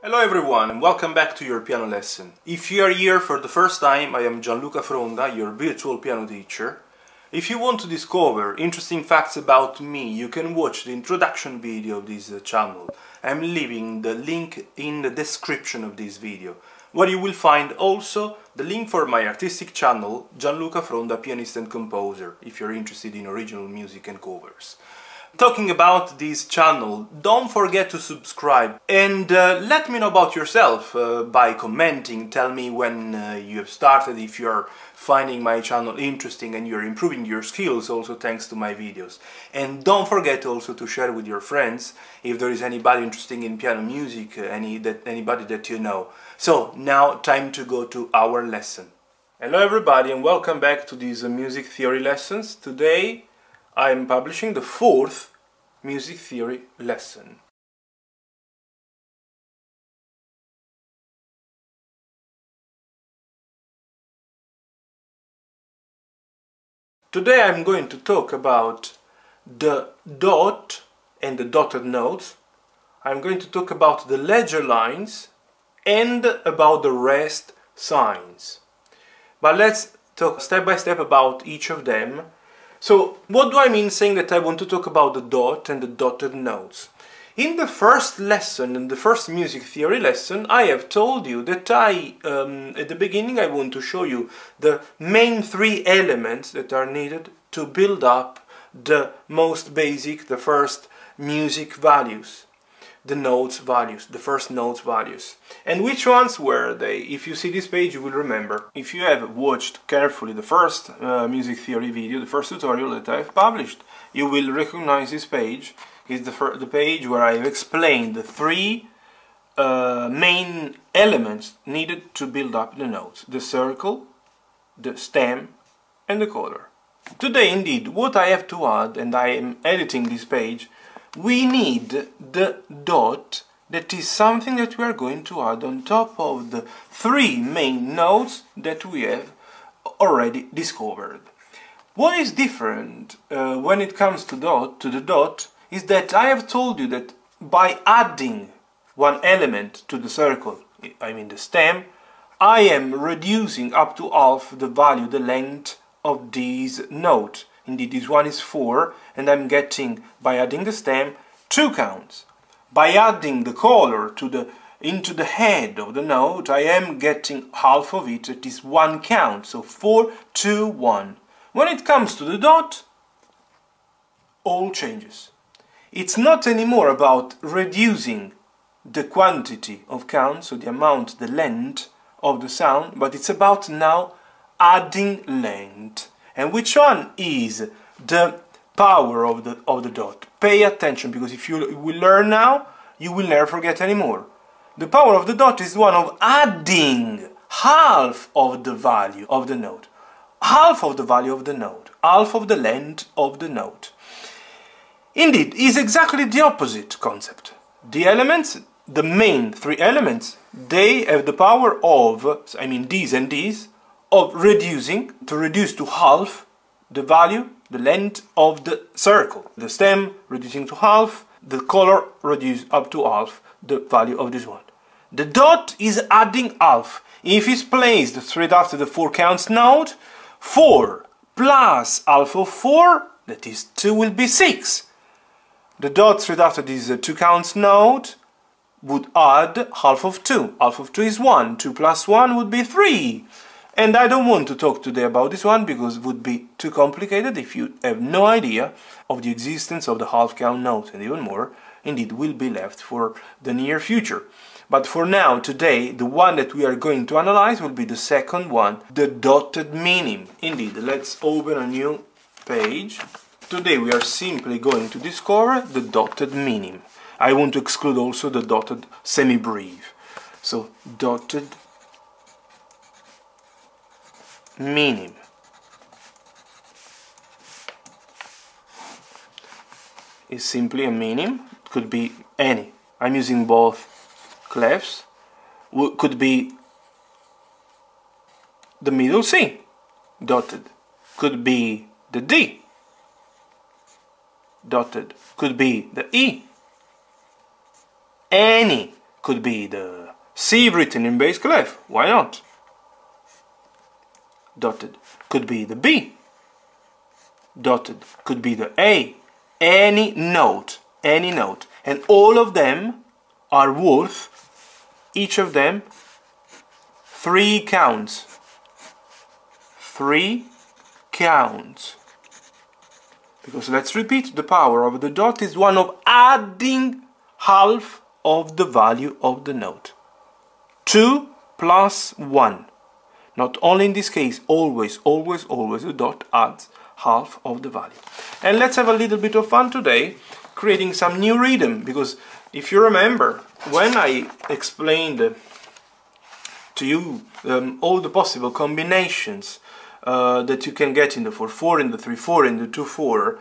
Hello everyone and welcome back to your piano lesson. If you are here for the first time, I am Gianluca Fronda, your virtual piano teacher. If you want to discover interesting facts about me, you can watch the introduction video of this channel. I'm leaving the link in the description of this video, where you will find also the link for my artistic channel, Gianluca Fronda, pianist and composer, if you're interested in original music and covers. Talking about this channel, don't forget to subscribe and let me know about yourself by commenting. Tell me when you have started, if you are finding my channel interesting and you're improving your skills also thanks to my videos. And don't forget also to share with your friends if there is anybody interested in piano music, anybody that you know. So now time to go to our lesson. Hello everybody and welcome back to these music theory lessons. Today I am publishing the fourth music theory lesson. Today I'm going to talk about the dot and the dotted notes. I'm going to talk about the ledger lines and about the rest signs. But let's talk step by step about each of them. So, what do I mean saying that I want to talk about the dot and the dotted notes? In the first lesson, in the first music theory lesson, I have told you that at the beginning I want to show you the main three elements that are needed to build up the most basic, the first music values, the notes values, the first notes values. And which ones were they? If you see this page, you will remember. If you have watched carefully the first music theory video, the first tutorial that I've published, you will recognize this page. It's the page where I've explained the three main elements needed to build up the notes: the circle, the stem, and the color. Today, indeed, what I have to add, and I am editing this page, we need the dot. That is something that we are going to add on top of the three main notes that we have already discovered. What is different when it comes to the dot is that I have told you that by adding one element to the circle, I mean the stem, I am reducing up to half the value, the length of this note. Indeed, this one is 4 and I'm getting, by adding the stem, 2 counts. By adding the color to into the head of the note, I am getting half of it, that is 1 count, so 4, 2, 1. When it comes to the dot, all changes. It's not anymore about reducing the quantity of counts, so the amount, the length of the sound, but it's about now adding length. And which one is the power of the dot? Pay attention, because if you will learn now, you will never forget anymore. The power of the dot is one of adding half of the value of the note. Half of the value of the note. Half of the length of the note. Indeed, is exactly the opposite concept. The elements, the main three elements, they have the power of, I mean these and these, of reducing, to reduce to half the value, the length of the circle. The stem reducing to half, the color reduced up to half the value of this one. The dot is adding half. If it's placed straight after the 4 counts note, 4 plus half of 4, that is 2, will be 6. The dot straight after this 2 counts note would add half of 2. Half of 2 is 1. 2 plus 1 would be 3. And I don't want to talk today about this one because it would be too complicated if you have no idea of the existence of the half count note, and even more, indeed, will be left for the near future. But for now, today, the one that we are going to analyze will be the second one, the dotted minim. Indeed, let's open a new page. Today we are simply going to discover the dotted minim. I want to exclude also the dotted semi-brief. So, dotted minim. Is simply a minim, it could be any. I'm using both clefs. Could be the middle C, dotted. Could be the D, dotted could be the E. Any could be the C written in bass clef, why not? Dotted could be the B. Dotted could be the A. Any note, any note. And all of them are worth, each of them, 3 counts. 3 counts. Because let's repeat, the power of the dot is one of adding half of the value of the note. 2 plus 1. Not only in this case, always, always, always the dot adds half of the value. And let's have a little bit of fun today, creating some new rhythm, because if you remember, when I explained to you all the possible combinations that you can get in the 4-4, in the 3-4, in the 2-4,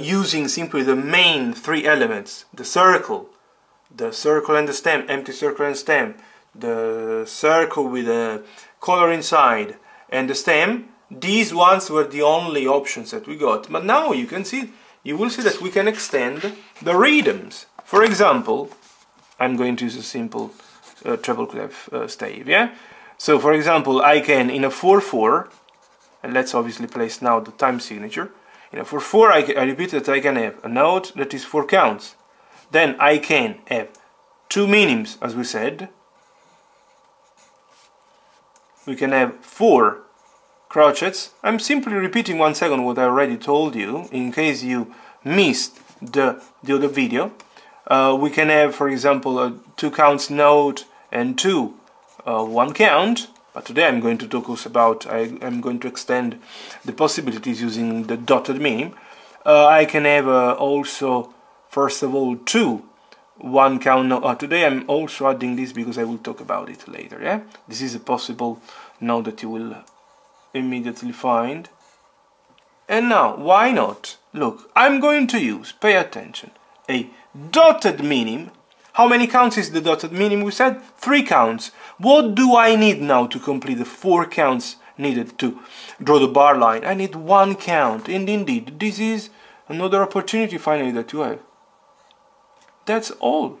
using simply the main 3 elements, the circle and the stem, empty circle and stem, the circle with a color inside and the stem, these ones were the only options that we got. But now you can see, you will see that we can extend the rhythms. For example, I'm going to use a simple treble clef stave, yeah? So for example, I can, in a 4-4, and let's obviously place now the time signature, in a 4-4 I repeat that I can have a note that is 4 counts. Then I can have 2 minims, as we said. We can have 4 crochets. I'm simply repeating 1 second what I already told you, in case you missed the other video. We can have, for example, a 2 counts note and 2 1 count. But today I'm going to talk also about, I'm going to extend the possibilities using the dotted minim. I can have also, first of all, 2 1 count note. Today I'm also adding this because I will talk about it later, yeah? This is a possible note that you will immediately find. And now, why not? Look, I'm going to use, pay attention, a dotted minim. How many counts is the dotted minim? We said 3 counts. What do I need now to complete the 4 counts needed to draw the bar line? I need 1 count, and indeed this is another opportunity finally that you have. That's all.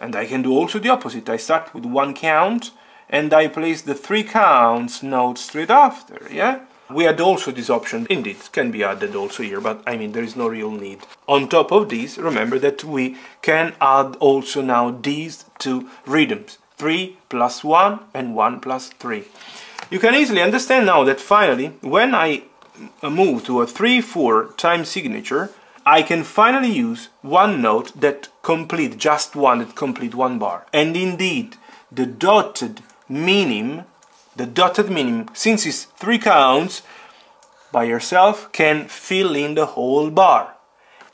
And I can do also the opposite. I start with 1 count and I place the 3 counts note straight after, yeah? We had also this option, indeed, can be added also here, but I mean, there is no real need. On top of this, remember that we can add also now these 2 rhythms, 3 plus 1 and 1 plus 3. You can easily understand now that finally, when I move to a 3-4 time signature, I can finally use 1 note that complete, just 1 that complete 1 bar. And indeed, the dotted minim, since it's 3 counts, by yourself can fill in the whole bar.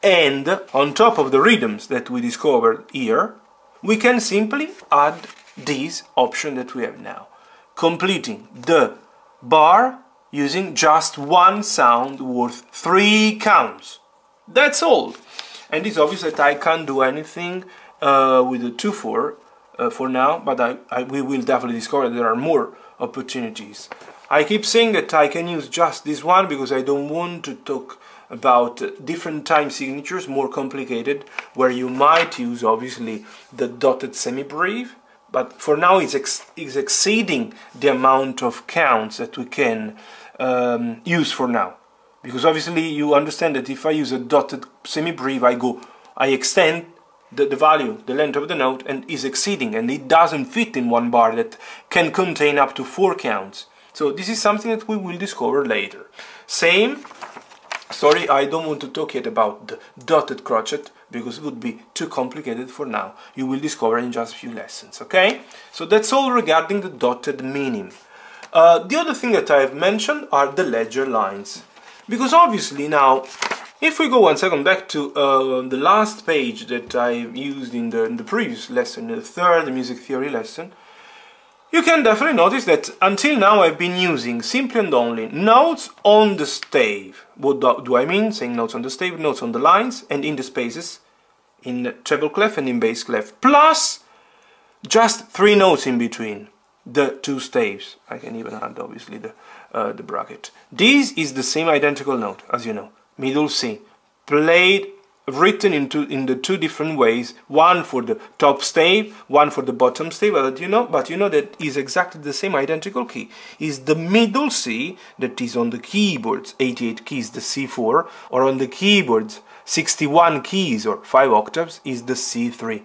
And on top of the rhythms that we discovered here, we can simply add this option that we have now, completing the bar using just 1 sound worth 3 counts. That's all. And it's obvious that I can't do anything with the 2-4 for now, but we will definitely discover that there are more opportunities. I keep saying that I can use just this one because I don't want to talk about different time signatures, more complicated, where you might use obviously the dotted semibreve, but for now it's exceeding the amount of counts that we can use for now. Because obviously you understand that if I use a dotted semibreve, I extend the value, the length of the note, and is exceeding, and it doesn't fit in 1 bar that can contain up to 4 counts. So this is something that we will discover later. Same, sorry, I don't want to talk yet about the dotted crochet because it would be too complicated for now. You will discover in just a few lessons, okay? So that's all regarding the dotted minim. The other thing that I have mentioned are the ledger lines. Because obviously now, if we go 1 second back to the last page that I used in the previous lesson, the third music theory lesson, you can definitely notice that until now I've been using simply and only notes on the stave. What do I mean? Saying notes on the stave, notes on the lines, and in the spaces, in treble clef and in bass clef, plus just 3 notes in between the 2 staves. I can even add obviously the bracket. This is the same identical note, as you know, middle C, played written in the two different ways, one for the top stave, one for the bottom stave, but you know that is exactly the same identical key. Is the middle C that is on the keyboards, 88 keys, the C4, or on the keyboards, 61 keys or 5 octaves, is the C3.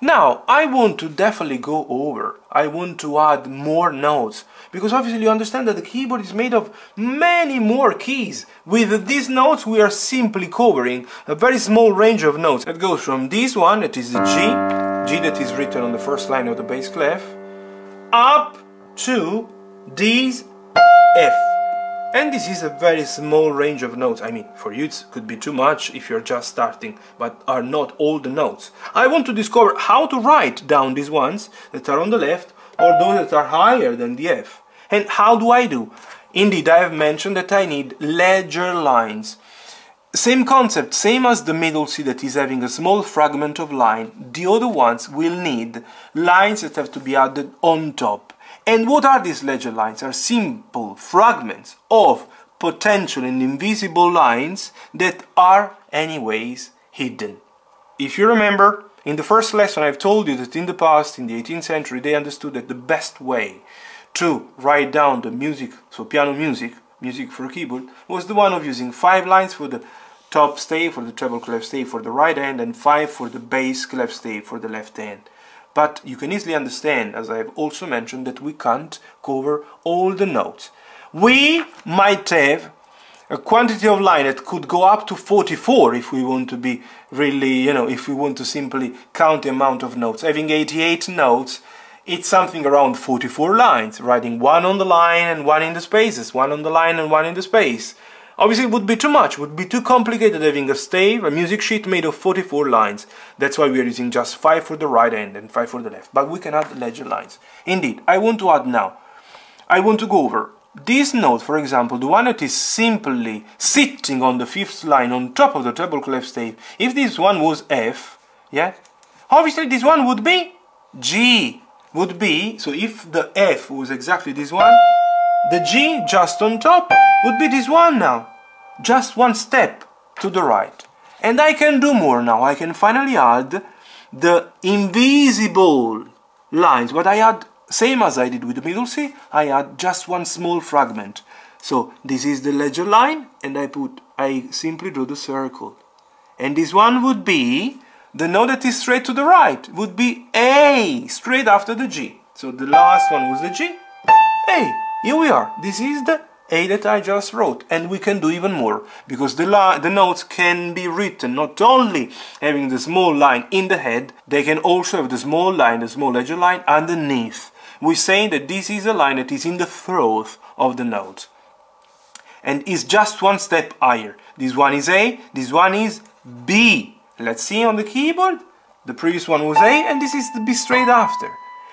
Now, I want to definitely go over, I want to add more notes, because obviously you understand that the keyboard is made of many more keys. With these notes we are simply covering a very small range of notes. That goes from this one, that is the G that is written on the first line of the bass clef, up to this F. And this is a very small range of notes. I mean, for you it could be too much if you're just starting, but are not all the notes. I want to discover how to write down these ones that are on the left or those that are higher than the F. And how do I do? Indeed, I have mentioned that I need ledger lines. Same concept, same as the middle C that is having a small fragment of line, the other ones will need lines that have to be added on top. And what are these ledger lines? Are simple fragments of potential and invisible lines that are anyways hidden. If you remember, in the first lesson I've told you that in the past, in the 18th century, they understood that the best way to write down the music, so piano music, music for keyboard, was the one of using 5 lines for the top stave, for the treble clef stave for the right hand, and 5 for the bass clef stave for the left hand. But you can easily understand, as I have also mentioned, that we can't cover all the notes. We might have a quantity of line that could go up to 44 if we want to be really, you know, if we want to simply count the amount of notes. Having 88 notes, it's something around 44 lines, writing one on the line and one in the spaces, one on the line and one in the space. Obviously it would be too much, would be too complicated having a stave, a music sheet made of 44 lines. That's why we are using just 5 for the right hand and 5 for the left. But we can add ledger lines. Indeed, I want to add now. I want to go over this note, for example, the one that is simply sitting on the 5th line on top of the treble clef stave. If this one was F, yeah, obviously this one would be G. Would be, so if the F was exactly this one, the G just on top would be this one now, just one step to the right. And I can do more now, I can finally add the invisible lines, but I add, same as I did with the middle C, I add just one small fragment. So this is the ledger line, and I simply draw the circle. And this one would be, the note that is straight to the right, would be A, straight after the G. So the last one was the G, A. Here we are, this is the A that I just wrote, and we can do even more, because the notes can be written not only having the small line in the head, they can also have the small line, the small ledger line underneath. We say that this is a line that is in the throat of the note, and is just one step higher. This one is A, this one is B. Let's see on the keyboard, the previous one was A, and this is the B straight after.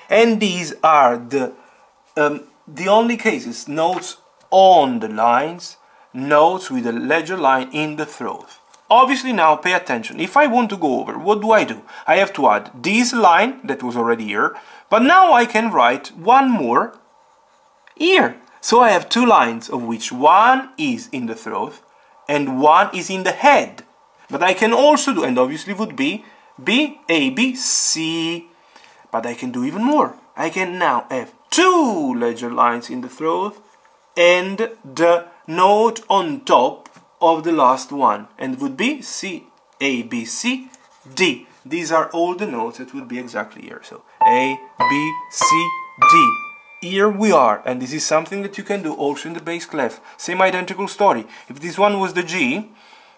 And these are the only cases, notes on the lines, notes with a ledger line in the throat. Obviously now pay attention, if I want to go over, what do? I have to add this line that was already here, but now I can write one more here. So I have two lines, of which one is in the throat and one is in the head. But I can also do, and obviously would be B, A, B, C. But I can do even more. I can now have two ledger lines in the throat and the note on top of the last one, and would be C, A, B, C, D. These are all the notes that would be exactly here. So A, B, C, D. Here we are, and this is something that you can do also in the bass clef. Same identical story. If this one was the G,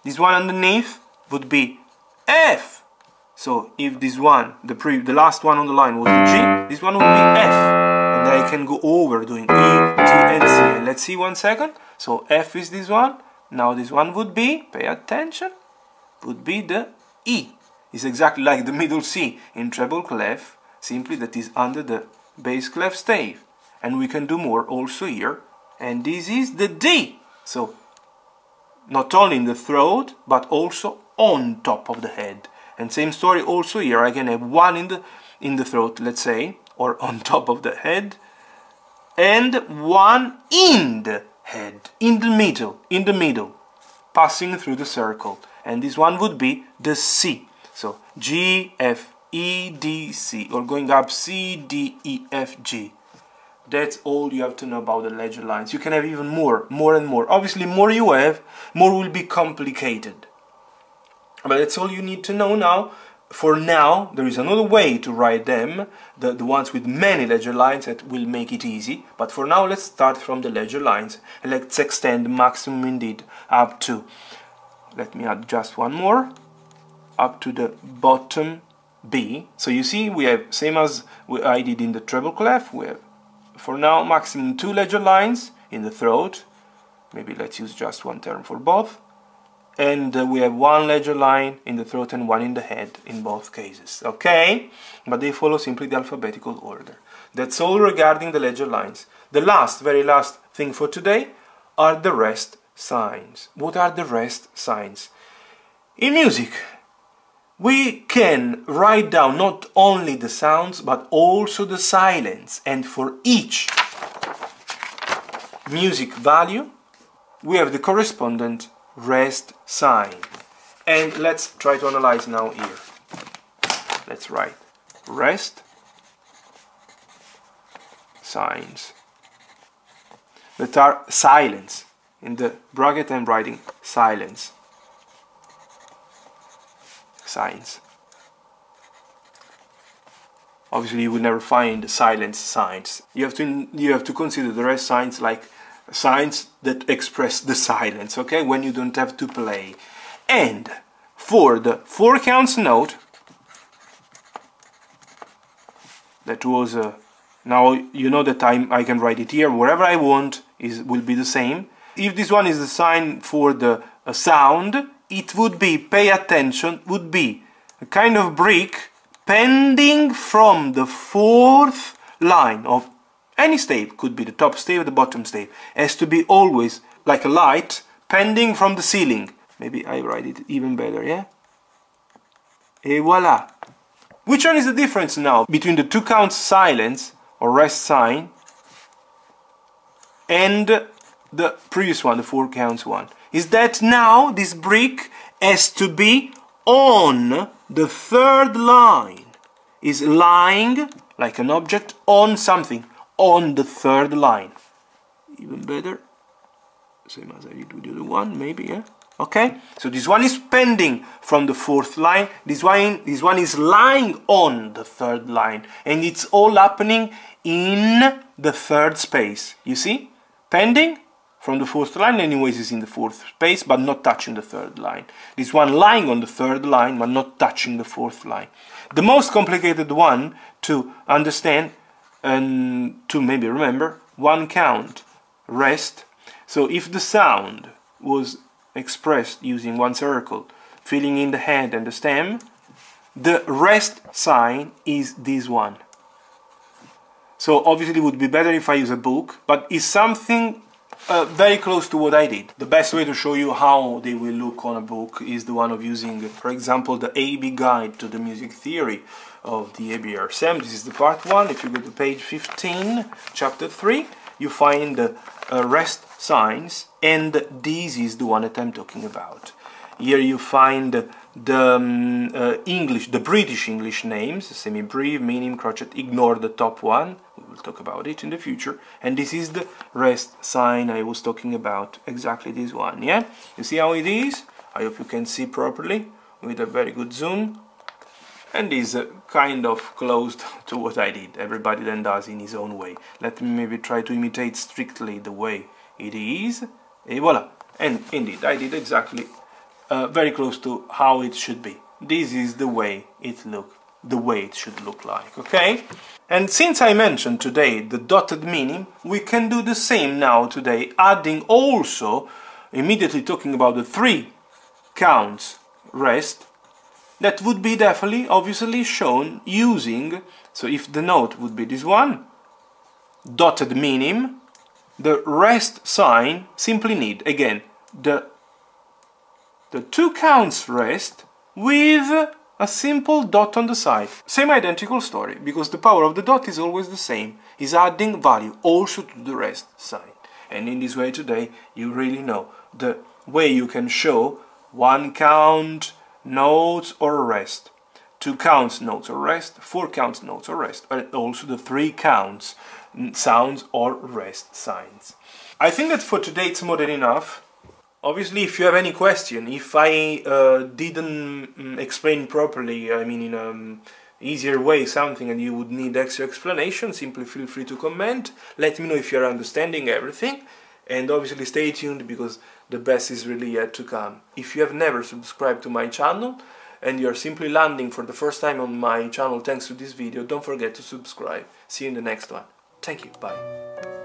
this one underneath would be F. So if this one, the last one on the line was the G, this one would be F. And I can go over doing E, G, and C. And let's see one second. So F is this one. Now this one would be, pay attention, would be the E. It's exactly like the middle C in treble clef, simply that is under the bass clef stave. And we can do more also here. And this is the D. So not only in the throat, but also on top of the head. And same story also here, I can have one in the throat, let's say, or on top of the head, and one in the head, in the middle, passing through the circle. and this one would be the C. So G, F, E, D, C, or going up C, D, E, F, G. That's all you have to know about the ledger lines. You can have even more and more. Obviously, more you have, more will be complicated. But that's all you need to know now. For now, there is another way to write them, the ones with many ledger lines that will make it easy. But for now, let's start from the ledger lines and let's extend maximum indeed up to, let me add just one more, up to the bottom B. So you see, we have, same as I did in the treble clef, we have for now maximum 2 ledger lines in the throat. Maybe let's use just one term for both. And we have 1 ledger line in the throat and 1 in the head in both cases, okay? But they follow simply the alphabetical order. That's all regarding the ledger lines. The last, very last thing for today are the rest signs. What are the rest signs? In music, we can write down not only the sounds, but also the silence. And for each music value, we have the correspondent rest sign. And let's try to analyze now here. Let's write rest signs that are silence. In the bracket I'm writing silence signs. Obviously you will never find silence signs. You have to consider the rest signs like signs that express the silence, okay, when you don't have to play. And for the 4 counts note, that was now you know that I can write it here wherever I want, will be the same. If this one is the sign for the sound, it would be, pay attention, would be a kind of break pending from the 4th line of any stave, could be the top stave or the bottom stave, has to be always like a light pending from the ceiling. Maybe I write it even better, yeah? Et voila! Which one is the difference now between the 2 counts silence or rest sign and the previous one, the 4 counts one? Is that now this brick has to be on the 3rd line, is lying like an object on something, on the 3rd line. Even better, same as I did with the other one, maybe, yeah? Okay, so this one is pending from the 4th line, this one is lying on the 3rd line, and it's all happening in the 3rd space, you see? Pending from the 4th line, anyways, is in the 4th space, but not touching the 3rd line. This one lying on the 3rd line, but not touching the 4th line. The most complicated one to understand and to maybe remember, 1 count rest. So if the sound was expressed using 1 circle, filling in the head and the stem, the rest sign is this one. So obviously it would be better if I use a book, but it's something very close to what I did. The best way to show you how they will look on a book is the one of using, for example, the AB guide to the music theory of the A.B.R.S.M. This is the part 1. If you go to page 15, chapter 3, you find the rest signs, and this is the one that I'm talking about. Here you find the English, the British English names, semi-breve, minim, crotchet, ignore the top one, we will talk about it in the future, and this is the rest sign I was talking about, exactly this one, yeah? You see how it is? I hope you can see properly, with a very good zoom, and is kind of close to what I did, everybody then does in his own way. Let me maybe try to imitate strictly the way it is, et voila! And indeed, I did exactly very close to how it should be. This is the way it look, the way it should look like, okay? And since I mentioned today the dotted minim, we can do the same now today, adding also, immediately talking about the 3 counts rest, that would be definitely, obviously shown using, so if the note would be this one, dotted minim, the rest sign simply need, again, the 2 counts rest with a simple dot on the side. Same identical story, because the power of the dot is always the same, is adding value also to the rest sign. And in this way today you really know the way you can show 1 count notes or rest, 2 counts notes or rest, 4 counts notes or rest, but also the 3 counts sounds or rest signs. I think that for today it's more than enough. Obviously, if you have any question, if I didn't explain properly, I mean in an easier way something and you would need extra explanation, simply feel free to comment, let me know if you're understanding everything, and obviously stay tuned because the best is really yet to come. If you have never subscribed to my channel and you're simply landing for the first time on my channel thanks to this video, don't forget to subscribe. See you in the next one. Thank you, bye.